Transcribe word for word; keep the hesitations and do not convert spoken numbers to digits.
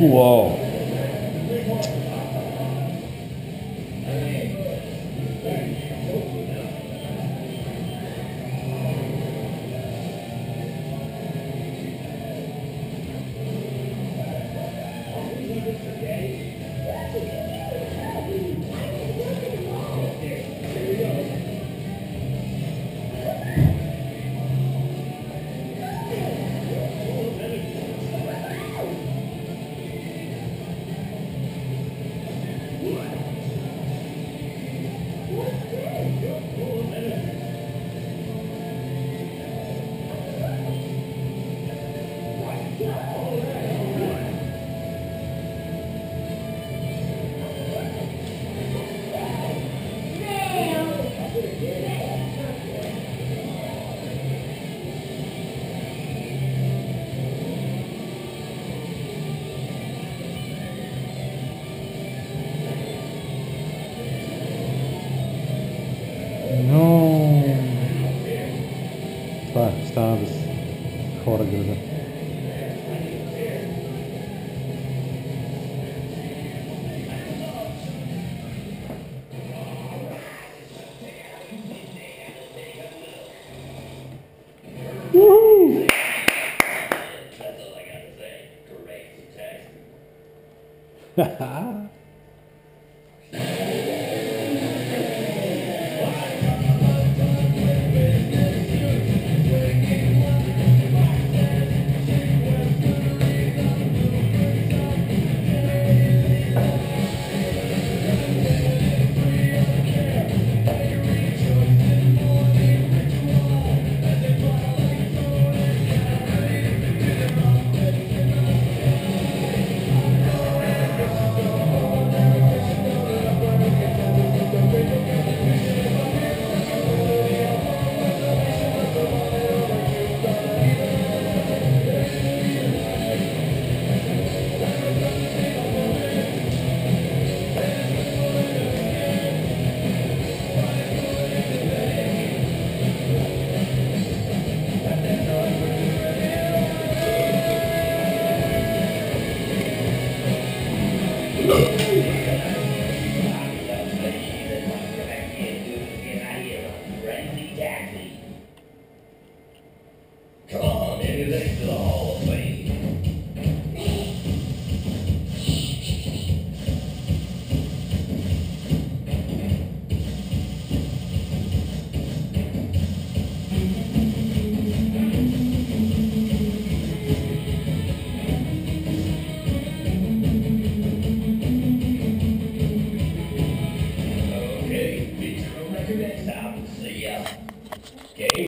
Whoa. Haha.